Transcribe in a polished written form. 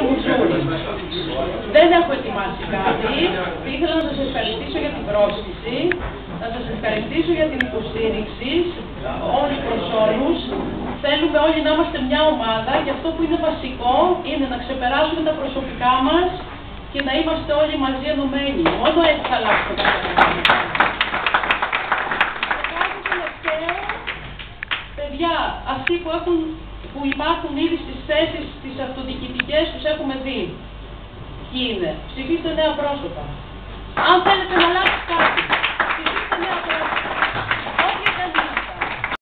κύριο Μπουτσούλη. Δεν έχω ετοιμάσει κάτι. Ήθελα να σας ευχαριστήσω για την πρόσκληση, να σας ευχαριστήσω για την υποστήριξη όλους προς όλους. Θέλουμε όλοι να είμαστε μια ομάδα και αυτό που είναι βασικό είναι να ξεπεράσουμε τα προσωπικά μας και να είμαστε όλοι μαζί ενωμένοι. Μόνο έτσι θα αλλάξει το πράγμα. Παιδιά, αυτοί που υπάρχουν ήδη στις θέσεις τις αυτοδιοικητικές τους έχουμε δει. Ποιοι είναι. Ψηφίστε νέα πρόσωπα. Αν θέλετε να αλλάξει κάτι.